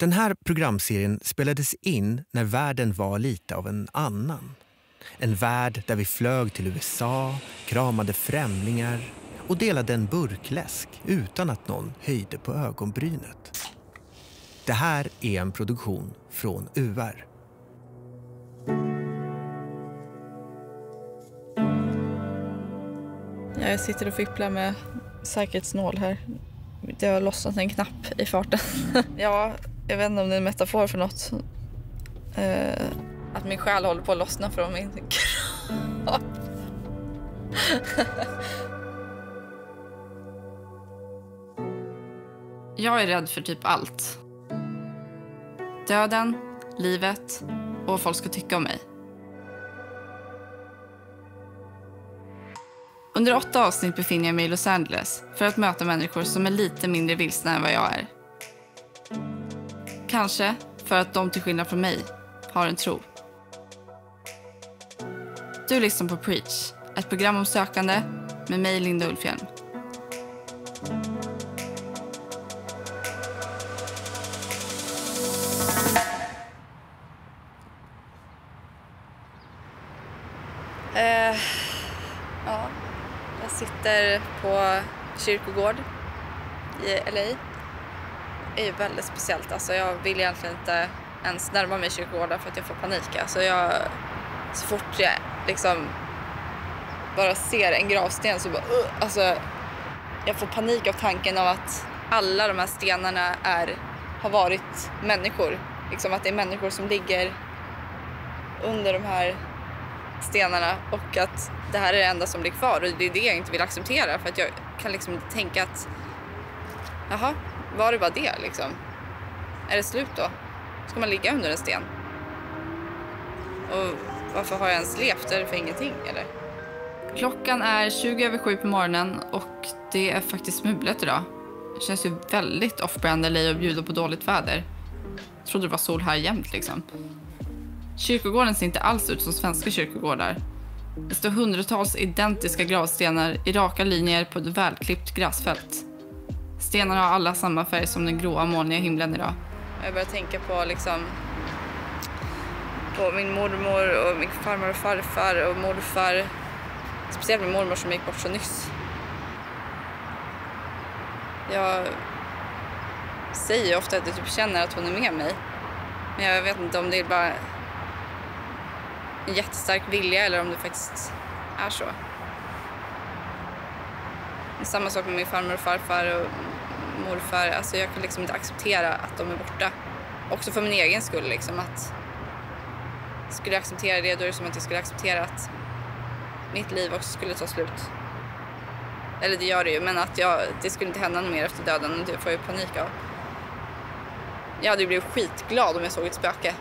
Den här programserien spelades in när världen var lite av en annan. En värld där vi flög till USA, kramade främlingar och delade en burkläsk utan att någon höjde på ögonbrynet. Det här är en produktion från UR. Jag sitter och fipplar med säkerhetsnål här. Det har lossnat en knapp i farten. Ja, jag vet inte om det är en metafor för något. Att min själ håller på att lossna från min kropp. Jag är rädd för typ allt. Döden, livet och vad folk ska tycka om mig. Under 8 avsnitt befinner jag mig i Los Angeles för att möta människor som är lite mindre vilsna än vad jag är. Kanske för att de till skillnad från mig har en tro. Du lyssnar på Preach, ett program om sökande med mig Linda Ulfhielm. På kyrkogård i LA. Det är väldigt speciellt. Alltså jag vill egentligen inte ens närma mig kyrkogården för att jag får panik. Alltså så fort jag liksom bara ser en gravsten så bara... Alltså jag får panik av tanken av att alla de här stenarna har varit människor. Liksom att det är människor som ligger under de här stenarna och att det här är det enda som blir kvar och det är det jag inte vill acceptera för att jag kan liksom tänka att jaha, var det bara det liksom? Är det slut då? Ska man ligga under en sten? Och varför har jag ens levt? Är det för ingenting eller? Klockan är 6:20 på morgonen och det är faktiskt mulet idag. Det känns ju väldigt off-brand eller att bjuda på dåligt väder. Jag trodde det var sol här jämt liksom. Kyrkogården ser inte alls ut som svenska kyrkogårdar. Det står hundratals identiska gravstenar i raka linjer på ett välklippt gräsfält. Stenarna har alla samma färg som den gråa molniga himlen idag. Jag börjar tänka på liksom på min mormor och min farmor och farfar och morfar. Speciellt min mormor som gick bort så nyss. Jag säger ofta att jag typ känner att hon är med mig. Men jag vet inte om det är bara en jättestark vilja eller om det faktiskt är så. Samma sak med min farmor och farfar och morfar. Alltså jag kan liksom inte acceptera att de är borta. Också för min egen skull liksom att skulle jag acceptera det då är det som att jag skulle acceptera att mitt liv också skulle ta slut. Eller det gör det ju men att det skulle inte hända något mer efter döden och det får jag panik av. Jag hade ju blivit skitglad om jag såg ett spöke.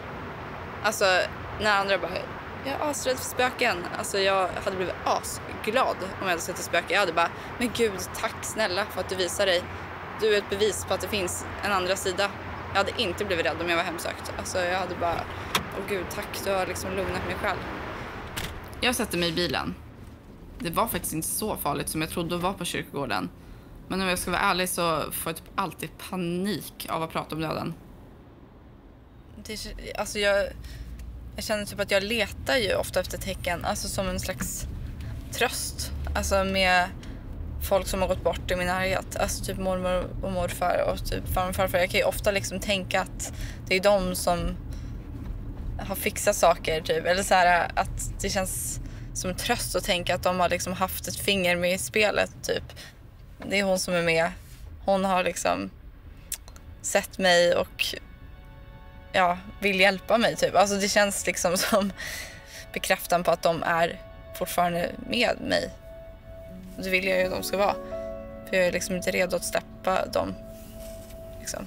Alltså när andra bara jag är asrädd för spöken. Alltså jag hade blivit asglad om jag hade sett ett spöke. Jag hade bara, men gud tack snälla för att du visar dig. Du är ett bevis på att det finns en andra sida. Jag hade inte blivit rädd om jag var hemsökt. Alltså jag hade bara, åh gud tack du har liksom lugnat mig själv. Jag satte mig i bilen. Det var faktiskt inte så farligt som jag trodde att vara på kyrkogården. Men om jag ska vara ärlig så får jag typ alltid panik av att prata om döden. Alltså jag känner typ att jag letar ju ofta efter tecken. Alltså som en slags tröst. Alltså med folk som har gått bort i min närhet. Alltså typ mormor och morfar och typ farmor och farfar. Jag kan ju ofta liksom tänka att det är de som har fixat saker typ. Eller så här att det känns som en tröst att tänka att de har liksom haft ett finger med i spelet typ. Det är hon som är med. Hon har liksom sett mig och... ja, vill hjälpa mig typ. Alltså det känns liksom som bekräftan på att de är fortfarande med mig. Det vill jag ju att de ska vara. För jag är liksom inte redo att släppa dem. Liksom.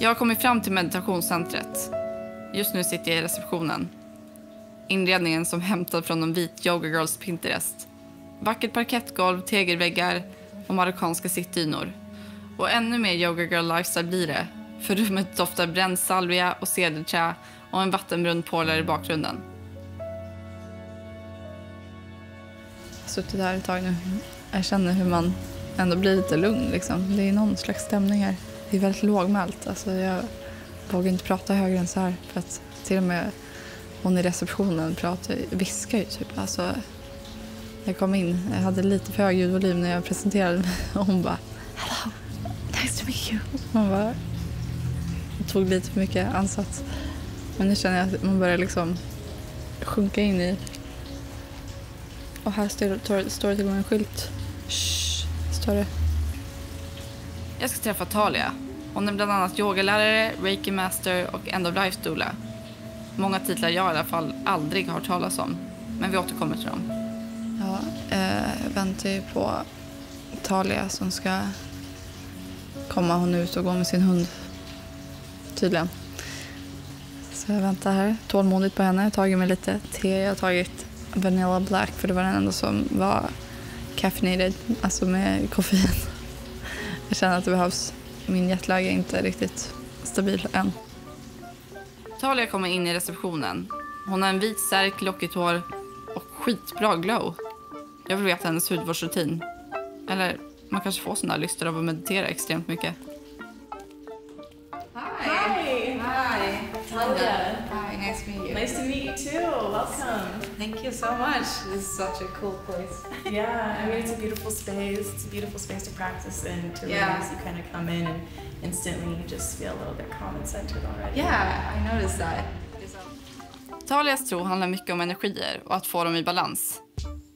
Jag har kommit fram till meditationscentret. Just nu sitter jag i receptionen. Inredningen som hämtad från de vit yoga girls Pinterest. Vackert parkettgolv, tegelväggar och marockanska sittdynor. Och ännu mer yoga girl lifestyle blir det. För rummet doftar bränd salvia och cederträ och en vattenbrunn porlar i bakgrunden. Jag har suttit här ett tag nu. Jag känner hur man ändå blir lite lugn liksom. Det är någon slags stämning här. Det är väldigt lågmält. Alltså jag vågar inte prata högre än så här. För att till och med hon i receptionen viskar ju typ. Alltså, jag kom in, jag hade lite för hög ljudvolym när jag presenterade mig. Och hon bara, hello, nice to meet you. Man bara, jag tog lite för mycket ansats. Men nu känner jag att man börjar liksom sjunka in i. Och här står det till en skylt. Shh, står det. Jag ska träffa Thalia. Hon är bland annat yogalärare, reiki master och end of life doula. Många titlar jag i alla fall aldrig har talas om. Men vi återkommer till dem. Ja, jag väntar ju på Thalia som ska komma. Hon ut och gå med sin hund. Tydligen. Så jag väntar här tålmodigt på henne. Jag har tagit mig lite te. Jag har tagit vanilla black för det var den enda som var caffeinated. Alltså med koffein. Jag känner att det behövs. Min jetlag är inte riktigt stabil än. Thalia kommer in i receptionen. Hon har en vit särk, lockigt hår och skitbra glow. Jag vill veta hennes hudvårdsrutin. Eller man kanske får sådana lyster av att meditera extremt mycket. Hi, nice to meet you. Nice to meet you too. Welcome. Thank you so much. This is such a cool place. Yeah, I mean it's a beautiful space. It's a beautiful space to practice and to relax. You kind of come in and instantly you just feel a little bit calm and centered already. Yeah, I noticed that. Thalias tro handlar mycket om energier och att få dem i balans.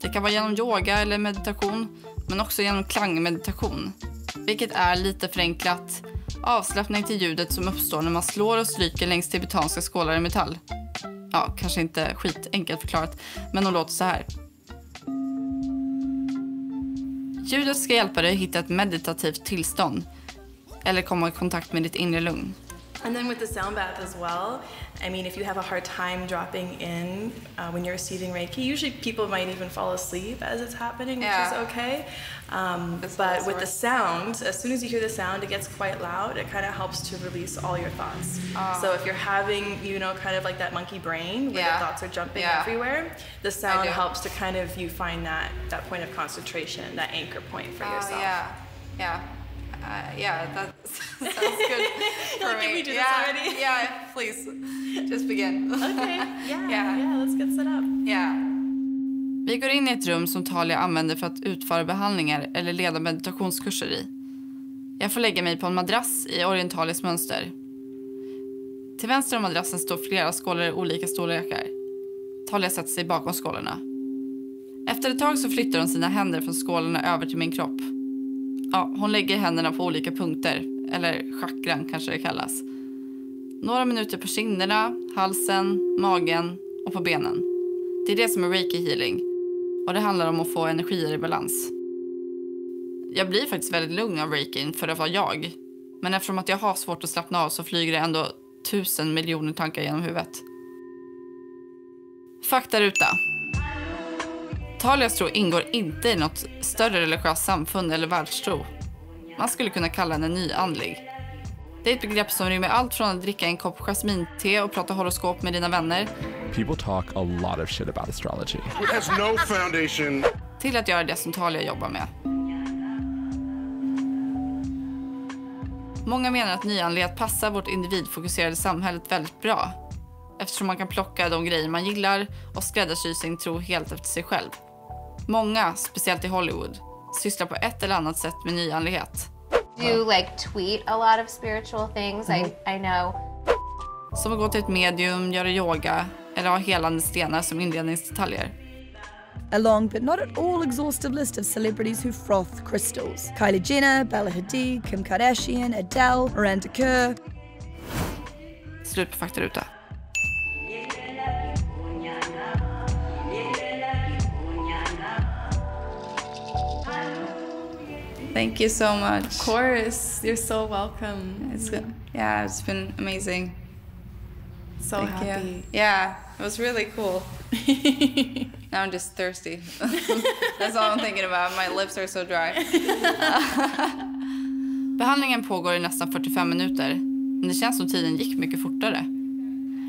Det kan vara genom yoga eller meditation, men också genom klangmeditation, vilket är lite förenklat. Avslappning till ljudet som uppstår när man slår och stryker längs tibetanska skålar i metall. Ja, kanske inte skitenkelt förklarat, men de låter så här. Ljudet ska hjälpa dig hitta ett meditativt tillstånd eller komma i kontakt med ditt inre lugn. And then with the sound bath as well, I mean, if you have a hard time dropping in when you're receiving Reiki, usually people might even fall asleep as it's happening, which is okay. But with the sound, as soon as you hear the sound, it gets quite loud. It kind of helps to release all your thoughts. So if you're having, you know, kind of like that monkey brain where the thoughts are jumping everywhere, the sound helps to kind of, you find that point of concentration, that anchor point for yourself. Yeah, that sounds good for me. Can we do this already? Yeah, please. Just begin. Okay. Yeah, let's get set up. Vi går in i ett rum som Thalia använder för att utföra behandlingar eller leda meditationskurser i. Jag får lägga mig på en madrass i orientaliskt mönster. Till vänster om madrassen står flera skålar i olika storlekar. Thalia sätter sig bakom skålarna. Efter ett tag så flyttar hon sina händer från skålarna över till min kropp. Ja, hon lägger händerna på olika punkter, eller chakran kanske det kallas. Några minuter på kinderna, halsen, magen och på benen. Det är det som är Reiki healing. Och det handlar om att få energier i balans. Jag blir faktiskt väldigt lugn av Reiki för att vara jag. Men eftersom att jag har svårt att slappna av så flyger det ändå 1000 miljoner tankar genom huvudet. Faktaruta. Thalias tro ingår inte i något större religiöst samfund eller världstro. Man skulle kunna kalla henne nyandlig. Det är ett begrepp som rymmer allt från att dricka en kopp jasminte och prata horoskop med dina vänner. People talk a lot of shit about astrology. It has no foundation. Till att göra det som Thalia jobbar med. Många menar att nyandlighet passar vårt individfokuserade samhället väldigt bra. Eftersom man kan plocka de grejer man gillar och skräddarsy sin tro helt efter sig själv. Många, speciellt i Hollywood, sysslar på ett eller annat sätt med nyandlighet. You like tweet a lot of spiritual things, I know. Som att gå till ett medium, göra yoga eller ha helande stenar som inredningsdetaljer. A long but not at all exhaustive list of celebrities who froth crystals. Kylie Jenner, Bella Hadid, Kim Kardashian, Adele, Miranda Kerr. Slut på faktaruta. Thank you so much. Of course, you're so welcome. It's been amazing. So happy. You. Yeah, it was really cool. Now I'm just thirsty. That's all I'm thinking about. My lips are so dry. Behandlingen pågår I nästan 45 minuter, men det känns som tiden gick mycket fortare.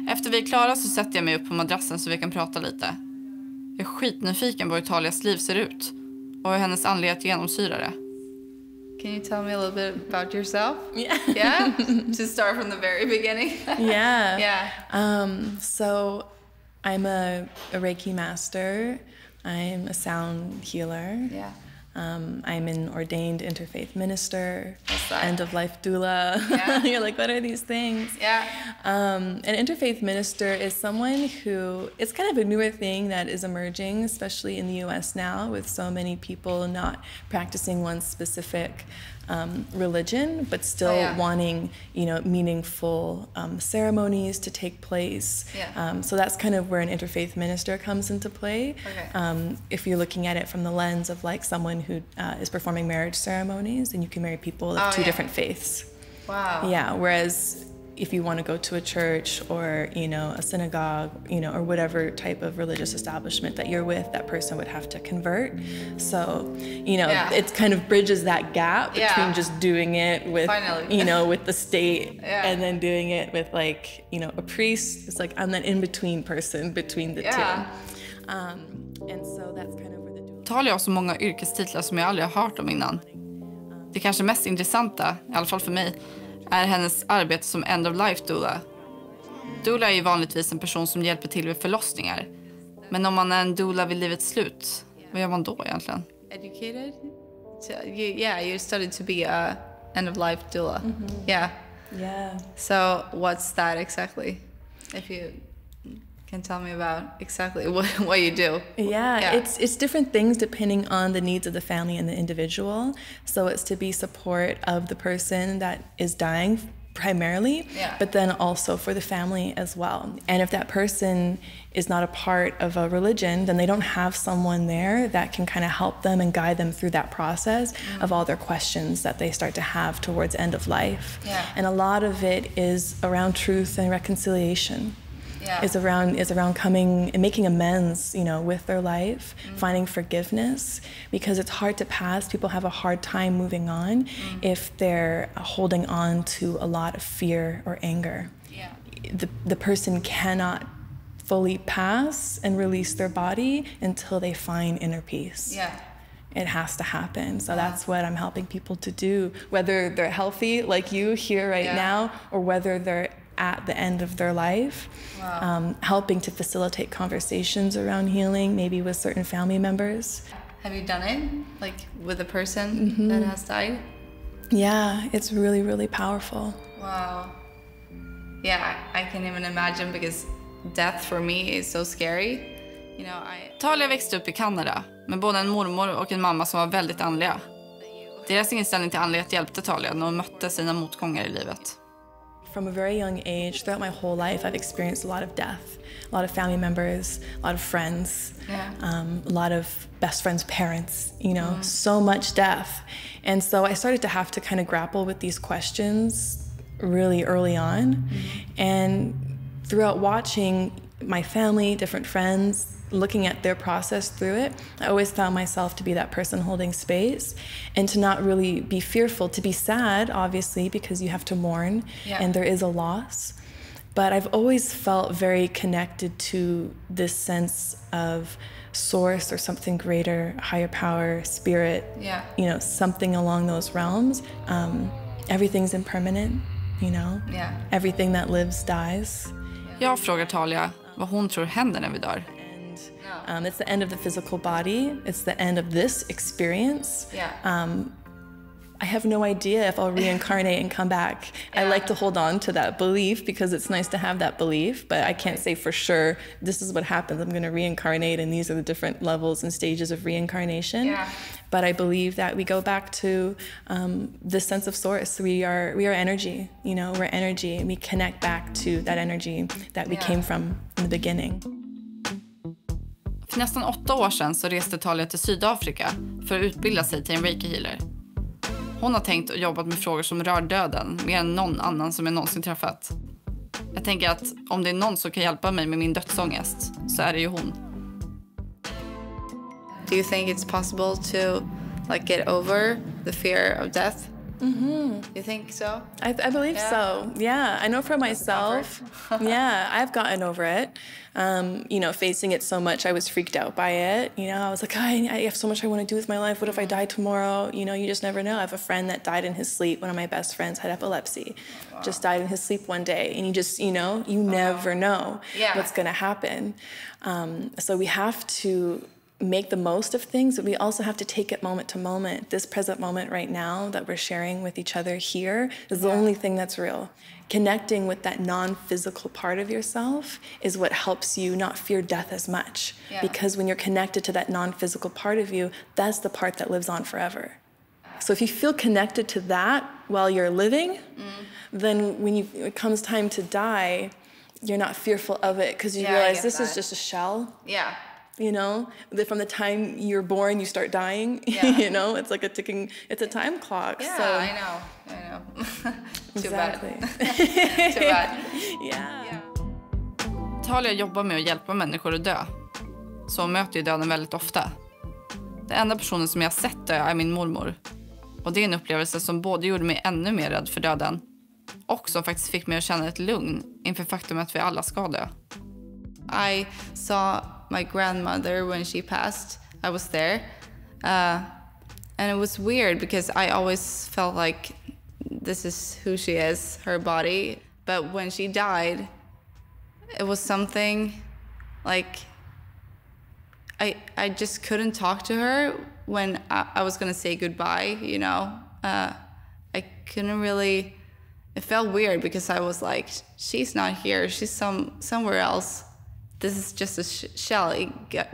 Efter vi är klara så sätter jag mig upp på madrassen så vi kan prata lite. Jag är skitnyfiken på hur Thalias liv ser ut och hur hennes andlighet genomsyrar det. Can you tell me a little bit about yourself? Yeah. Yeah? Just start from the very beginning. Yeah. Yeah. So I'm a Reiki master. I'm a sound healer. Yeah. I'm an ordained interfaith minister, end-of-life doula. Yeah. You're like, what are these things? Yeah. An interfaith minister is someone who, it's kind of a newer thing that is emerging, especially in the US now, with so many people not practicing one specific religion, but still wanting, you know, meaningful ceremonies to take place. Yeah. So that's kind of where an interfaith minister comes into play. Okay. If you're looking at it from the lens of like someone who is performing marriage ceremonies, and you can marry people of two different faiths. Wow. Yeah. Whereas if you want to go to a church or, you know, a synagogue, you know, or whatever type of religious establishment that you're with, that person would have to convert. So, you know, it kind of bridges that gap between just doing it with, you know, with the state and then doing it with like, you know, a priest. It's like, I'm that in-between person between the two. And so that's kind of where the... Thalia har så många yrkestitlar som jag aldrig har hört om innan. Det kanske mest intressanta, i alla fall för mig, är hennes arbete som end-of-life doula. Doula är ju vanligtvis en person som hjälper till vid förlossningar. Men om man är en doula vid livets slut, vad gör man då egentligen? Educated? So, yeah, you studied to be a end-of-life doula. Mm-hmm. Yeah. Yeah. So what's that exactly? If you can tell me about exactly what you do. Yeah, yeah, it's different things depending on the needs of the family and the individual. So it's to be support of the person that is dying primarily, but then also for the family as well. And if that person is not a part of a religion, then they don't have someone there that can kind of help them and guide them through that process of all their questions that they start to have towards end of life. Yeah. And a lot of it is around truth and reconciliation. Yeah. Is around coming and making amends, you know, with their life, finding forgiveness, because it's hard to pass. People have a hard time moving on if they're holding on to a lot of fear or anger. Yeah. The person cannot fully pass and release their body until they find inner peace. Yeah. It has to happen. So that's what I'm helping people to do, whether they're healthy like you here right now, or whether they're at the end of their life, helping to facilitate conversations around healing, maybe with certain family members. Have you done it, like with a person that has died? Yeah, it's really, really powerful. Wow. Yeah, I can't even imagine, because death for me is so scary. You know, Thalia växte upp i Kanada med både en mormor och en mamma som var väldigt andliga. Deras inställning till andlighet hjälpte Thalia när hon mötte sina motgångar i livet. From a very young age, throughout my whole life, I've experienced a lot of death, a lot of family members, a lot of friends, a lot of best friends' parents, you know, so much death. And so I started to have to kind of grapple with these questions really early on. And throughout watching my family, different friends, looking at their process through it, I always found myself to be that person holding space and to not really be fearful, to be sad, obviously, because you have to mourn and there is a loss. But I've always felt very connected to this sense of source or something greater, higher power, spirit, you know, something along those realms. Everything's impermanent, you know? Yeah. Everything that lives dies. Jag frågar Thalia vad hon tror händer när vi dör. It's the end of the physical body. It's the end of this experience. Yeah. I have no idea if I'll reincarnate and come back. Yeah. I like to hold on to that belief because it's nice to have that belief, but I can't say for sure this is what happens. I'm going to reincarnate and these are the different levels and stages of reincarnation. Yeah. But I believe that we go back to this sense of source. We are energy, you know, we're energy, and we connect back to that energy that we came from in the beginning. För nästan 8 år sedan så reste Thalia till Sydafrika för att utbilda sig till en reiki-healer. Hon har tänkt och jobbat med frågor som rör döden mer än någon annan som jag någonsin träffat. Jag tänker att om det är någon som kan hjälpa mig med min dödsångest så är det ju hon. Do you think it's possible to like get over the fear of death? Mm-hmm. You think so? I believe so. Yeah, I know for myself. Yeah, I've gotten over it. You know, facing it so much, I was freaked out by it. You know, I was like, oh, I have so much I want to do with my life. What if I die tomorrow? You know, you just never know. I have a friend that died in his sleep. One of my best friends had epilepsy, just died in his sleep one day. And you just, you know, you never know what's going to happen. So we have to make the most of things, but we also have to take it moment to moment. This present moment right now that we're sharing with each other here is the only thing that's real. Connecting with that non-physical part of yourself is what helps you not fear death as much. Because when you're connected to that non-physical part of you, that's the part that lives on forever. So if you feel connected to that while you're living, then when it comes time to die, you're not fearful of it because you realize this is just a shell. You know, from the time you're born, you start dying, you know, it's like a ticking, it's a time clock. Yeah, so. I know. Too bad. Too bad. Yeah. Thalia jobbar med att hjälpa människor att dö. Så hon möter ju döden väldigt ofta. Den enda personen som jag sett dö är min mormor. Och det är en upplevelse som både gjorde mig ännu mer rädd för döden och som faktiskt fick mig att känna ett lugn inför faktum att vi alla ska dö. I saw my grandmother when she passed. I was there, and it was weird because I always felt like this is who she is, her body. But when she died, it was something like I just couldn't talk to her when I was gonna say goodbye, you know. I couldn't really, it felt weird because I was like, she's not here, she's somewhere else. This is just a shell. It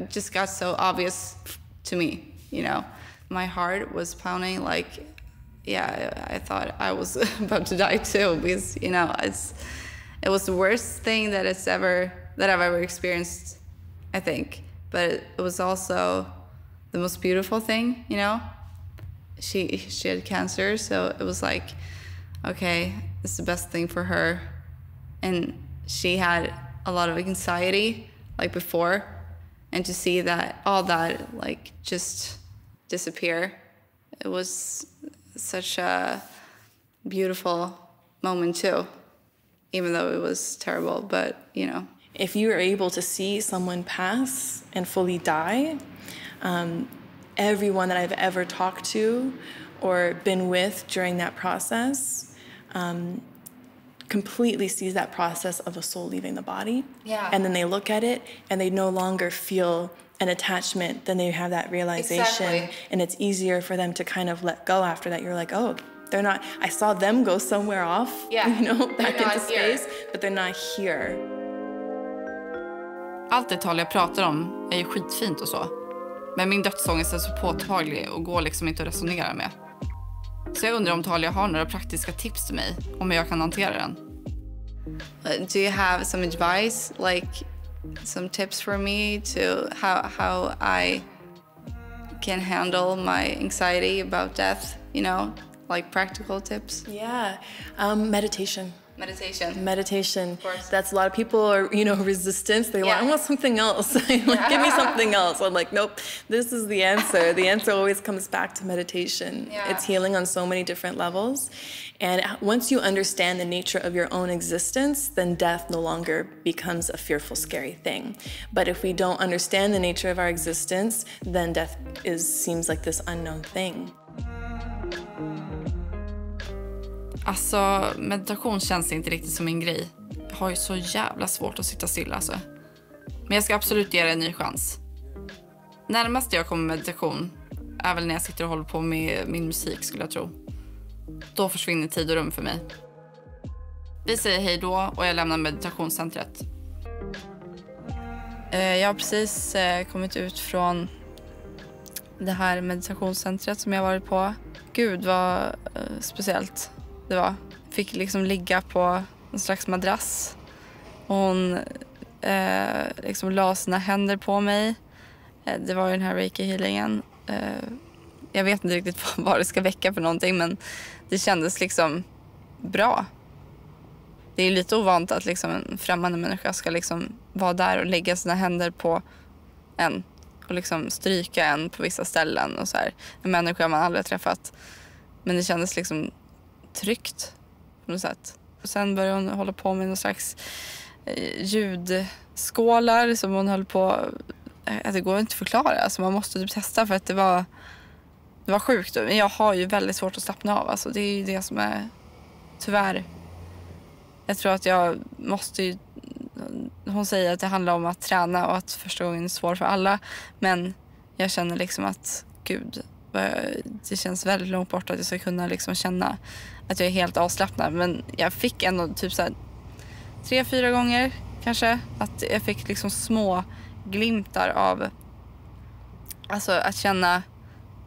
just got so obvious to me, you know. My heart was pounding like, I thought I was about to die too, because, you know, it was the worst thing that I've ever experienced, I think. But it was also the most beautiful thing, you know. She had cancer, so it was like, okay, this is the best thing for her. And she had a lot of anxiety like before, and to see that all that like just disappear, it was such a beautiful moment too, even though it was terrible. But you know, if you are able to see someone pass and fully die, everyone that I've ever talked to or been with during that process completely sees that process of a soul leaving the body. Yeah. And then they look at it and they no longer feel an attachment. Then they have that realization. Exactly. And it's easier for them to kind of let go after that. You're like, oh, they're not, I saw them go somewhere off, you know, back into space, but they're not here. Allt det Thalia pratar om är ju skitfint och så. Men min dödsångest är så påtaglig och går liksom inte att resonera med. Så jag undrar om Thalia har några praktiska tips till mig om hur jag kan hantera den. Do you have some advice, like some tips for me to how I can handle my anxiety about death, you know, like practical tips? Yeah, meditation. Meditation. That's a lot of people are, you know, resistance. They want, I want something else. Like, give me something else. I'm like, nope, this is the answer. The answer always comes back to meditation. Yeah. It's healing on so many different levels. And once you understand the nature of your own existence, then death no longer becomes a fearful, scary thing. But if we don't understand the nature of our existence, then death seems like this unknown thing. Alltså, meditation känns inte riktigt som min grej. Jag har ju så jävla svårt att sitta stilla alltså. Men jag ska absolut ge det en ny chans. Närmast jag kommer meditation är väl när jag sitter och håller på med min musik, skulle jag tro. Då försvinner tid och rum för mig. Vi säger hej då och jag lämnar meditationscentret. Jag har precis kommit ut från det här meditationscentret som jag varit på. Gud, vad speciellt det var. Fick liksom ligga på en slags madrass. Och hon liksom la sina händer på mig. Det var ju den här reiki-healingen. Jag vet inte riktigt vad det ska väcka för någonting, men det kändes liksom bra. Det är lite ovant att liksom en främmande människa ska liksom vara där och lägga sina händer på en. Och liksom stryka en på vissa ställen och så här. En människa man aldrig träffat. Men det kändes liksom tryggt på något sätt. Och sen började hon hålla på med någon slags ljudskålar som hon höll på... Det går inte att förklara, alltså man måste typ testa för att det var sjukt. Men jag har ju väldigt svårt att slappna av, alltså det är ju det som är tyvärr. Jag tror att jag måste ju... Hon säger att det handlar om att träna och att första gången är svår för alla. Men jag känner liksom att gud, det känns väldigt långt bort att jag ska kunna liksom känna att jag är helt avslappnad. Men jag fick ändå typ så här 3-4 gånger kanske att jag fick liksom små glimtar av, alltså att känna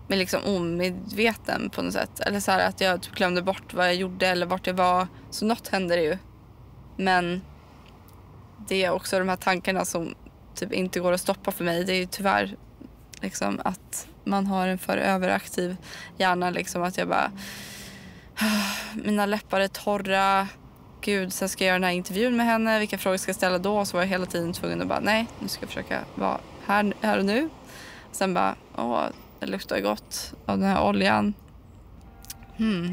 mig liksom omedveten på något sätt. Eller så här att jag typ glömde bort vad jag gjorde eller vart jag var. Så något händer ju. Men det är också de här tankarna som typ inte går att stoppa för mig. Det är ju tyvärr liksom att man har en för överaktiv hjärna liksom, att jag bara mina läppar är torra. Gud, sen ska jag göra den här intervjun med henne. Vilka frågor ska jag ställa då? Så var jag hela tiden tvungen att bara, nej, nu ska jag försöka vara här och nu. Sen bara, det luktar gott av den här oljan.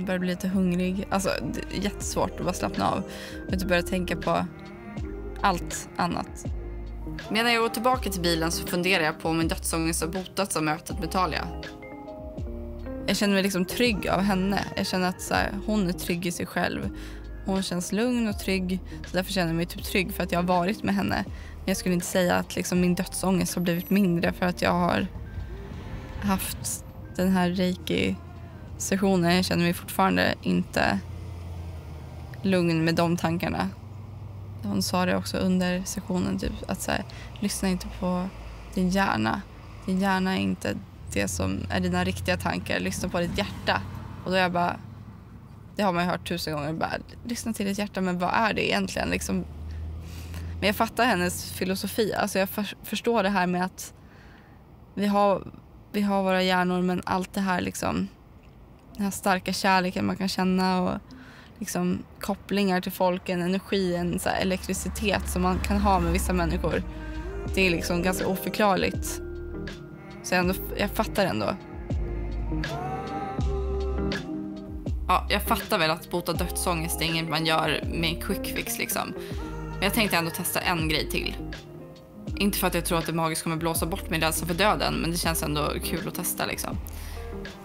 Börjar bli lite hungrig. Alltså, det är jättesvårt att bara slappna av. Och inte börja tänka på allt annat. Medan jag går tillbaka till bilen så funderar jag på om min dödsångest har botats av mötet med Thalia. Jag känner mig liksom trygg av henne. Jag känner att så här, hon är trygg i sig själv. Hon känns lugn och trygg, så därför känner jag mig typ trygg för att jag har varit med henne. Men jag skulle inte säga att liksom min dödsångest har blivit mindre för att jag har haft den här Reiki-sessionen. Jag känner mig fortfarande inte lugn med de tankarna. Hon sa det också under sessionen, typ, att så här, lyssna inte på din hjärna. Din hjärna är inte det som är dina riktiga tankar. Lyssna på ditt hjärta. Och då är jag bara... Det har man ju hört 1000 gånger. Bara, lyssna till ditt hjärta, men vad är det egentligen? Liksom... Men jag fattar hennes filosofi. Alltså jag förstår det här med att vi har våra hjärnor, men allt det här liksom... Den här starka kärleken man kan känna och liksom kopplingar till folk, en energi, en så här elektricitet som man kan ha med vissa människor. Det är liksom ganska oförklarligt. Så jag fattar ändå. Ja, jag fattar väl att bota dödsångest är inget man gör med en quick fix liksom. Men jag tänkte ändå testa en grej till. Inte för att jag tror att det magiskt kommer blåsa bort min rädsla för döden, men det känns ändå kul att testa liksom.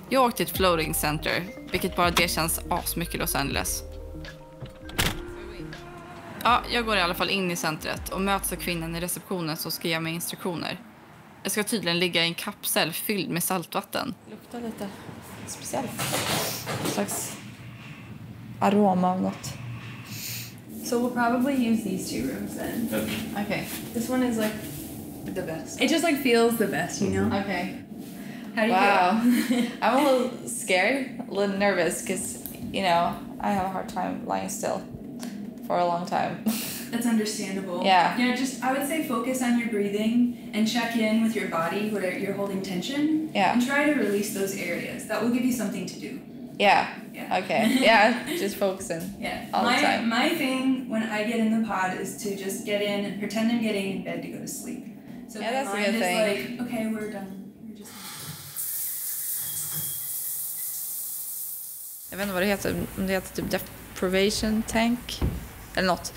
Jag åkte till ett floating center, vilket bara det känns asmycket i Los Angeles. Ja, jag går i alla fall in i centret och möts av kvinnan i receptionen som ska ge mig instruktioner. Jag ska tydligen ligga i en kapsel fylld med saltvatten. Luktar lite speciellt. En slags aroma av något. So we'll probably use these two rooms then. Okay. This one is like the best. It just like feels the best, you know? Okay. How do you feel? Wow. I'm a little scared, a little nervous, because, you know, I have a hard time lying still for a long time. That's understandable. Yeah. You know, just, I would say focus on your breathing and check in with your body where you're holding tension. Yeah. And try to release those areas. That will give you something to do. Yeah. Yeah. Okay. Yeah. Just focusing. Yeah. All the time. My thing when I get in the pod is to just get in and pretend I'm getting in bed to go to sleep. So yeah, that's a good thing. Like, okay, we're done. We're just... Jag vet inte vad det heter. Om det heter typ deprivation tank eller något.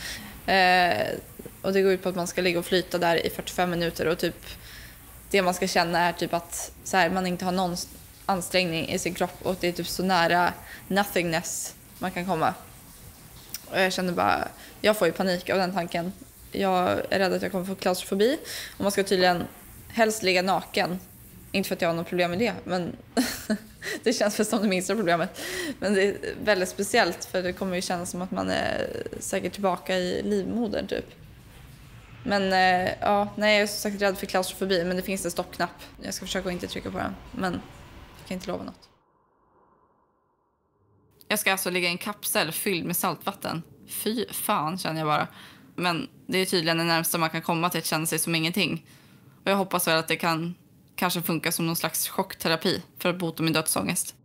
Och det går ut på att man ska ligga och flyta där i 45 minuter och typ det man ska känna är typ att så här, man inte har någon ansträngning i sin kropp och det är typ så nära nothingness man kan komma. Och jag kände bara, jag får ju panik av den tanken. Jag är rädd att jag kommer få klaustrofobi och man ska tydligen helst ligga naken. Inte för att jag har något problem med det, men det känns för som det minsta problemet. Men det är väldigt speciellt, för det kommer ju kännas som att man är säkert tillbaka i livmodern typ. Men ja, nej, jag är så säkert rädd för klaustrofobi, men det finns en stoppknapp. Jag ska försöka inte trycka på den, men jag kan inte lova något. Jag ska alltså ligga i en kapsel fylld med saltvatten. Fy fan, känner jag bara. Men det är tydligen det närmaste man kan komma till att känna sig som ingenting. Och jag hoppas väl att det kan... kanske funkar som någon slags chockterapi för att bota min dödsångest.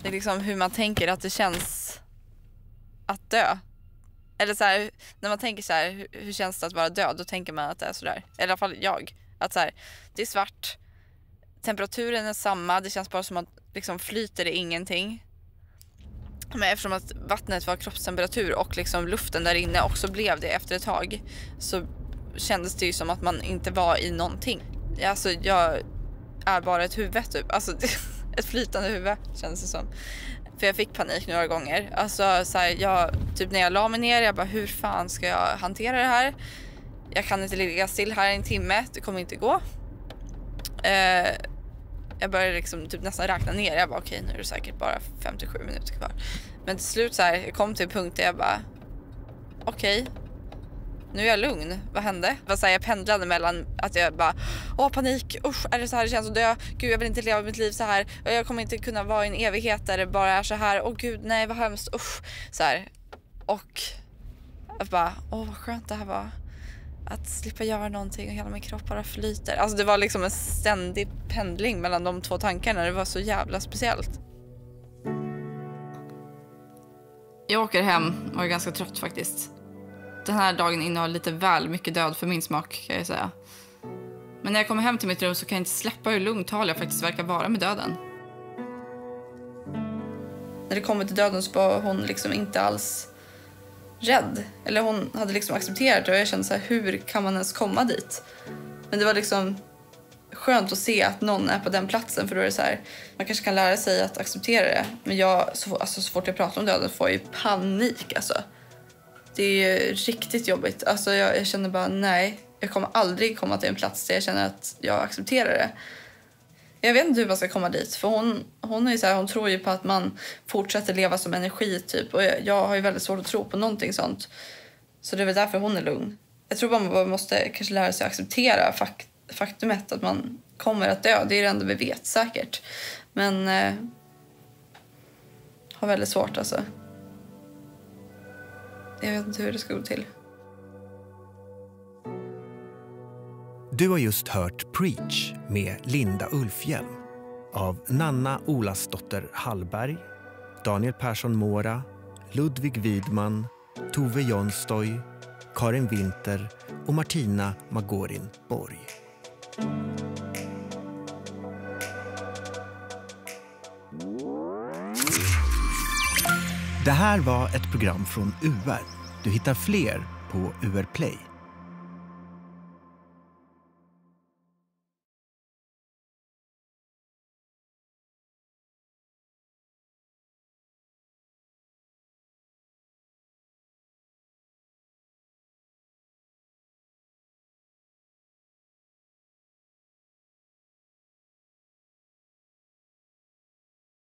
Det är liksom hur man tänker att det känns att dö. Eller så här, när man tänker så här, hur känns det att vara död? Då tänker man att det är så där. I alla fall jag. Att så här, det är svart. Temperaturen är samma. Det känns bara som att liksom flyter i ingenting. Men eftersom att vattnet var kroppstemperatur och liksom luften där inne också blev det efter ett tag, så kändes det ju som att man inte var i någonting. Alltså jag är bara ett huvud typ. Alltså ett flytande huvud känns det som. För jag fick panik några gånger. Alltså så här, jag, typ när jag la mig ner, jag bara hur fan ska jag hantera det här? Jag kan inte ligga still här en timme, det kommer inte gå. Jag började liksom typ nästan räkna ner. Jag bara okej, nu är det säkert bara 57 minuter kvar. Men till slut så här, jag kom till en punkt där jag bara okej, nu är jag lugn. Vad hände? Jag pendlade mellan att jag bara åh panik, usch, är det så här det känns att dö? Gud, jag vill inte leva mitt liv så här. Jag kommer inte kunna vara i en evighet där det bara är så här. Åh gud, nej vad hemskt, usch. Så här. Och jag bara åh vad skönt det här var. Att slippa göra någonting och hela min kropp bara flyter. Alltså det var liksom en ständig pendling mellan de två tankarna. Det var så jävla speciellt. Jag åker hem och är ganska trött faktiskt. Den här dagen innehåller lite väl mycket död för min smak, kan jag säga. Men när jag kommer hem till mitt rum så kan jag inte släppa hur lugnt jag faktiskt verkar vara med döden. När det kommer till döden så var hon liksom inte alls rädd. Eller hon hade liksom accepterat det och jag kände så här, hur kan man ens komma dit? Men det var liksom skönt att se att någon är på den platsen, för då är det så här, man kanske kan lära sig att acceptera det. Men jag, så fort jag pratar om döden får jag ju panik alltså. Det är ju riktigt jobbigt. Alltså jag känner bara nej, jag kommer aldrig komma till en plats där jag känner att jag accepterar det. Jag vet inte hur man ska komma dit, för hon är ju så här, hon tror ju på att man fortsätter leva som energi typ, och jag har ju väldigt svårt att tro på någonting sånt. Så det är väl därför hon är lugn. Jag tror bara man måste kanske lära sig att acceptera faktumet att man kommer att dö. Det är det enda vi vet säkert. Men har väldigt svårt alltså. Jag vet inte hur det ska gå till. Du har just hört Preach med Linda Ulfhielm av Nanna Olasdotter Hallberg, Daniel Persson Mora, Ludvig Widman, Tove Jonstoji, Karin Winther och Martina Magorin Borg. Det här var ett program från UR. Du hittar fler på UR Play.